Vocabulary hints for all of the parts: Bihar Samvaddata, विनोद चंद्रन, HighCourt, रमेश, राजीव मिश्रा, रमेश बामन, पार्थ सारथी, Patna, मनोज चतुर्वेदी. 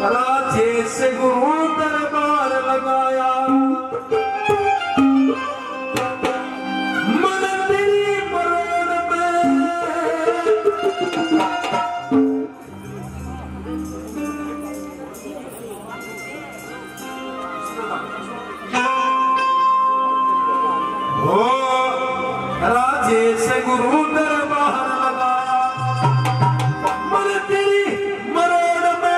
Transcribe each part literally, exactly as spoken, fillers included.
भला जैसे गुरु दरबार लगाया, मन तेरी मरण में हो राजे से गुरु दरबार लगाया, मन तेरी मरण में।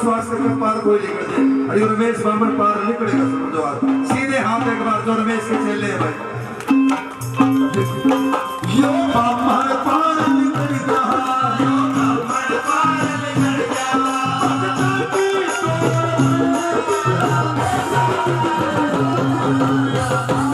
स्वास्थ्य के पार कोई निकल जाए, अरे रमेश बामन पार निकलेगा समझो आप। सीधे हाथ एक बार जो रमेश के चले भाई यो बामन पार निकल जा, यो बामन पार निकल जा, भगवान की शरण।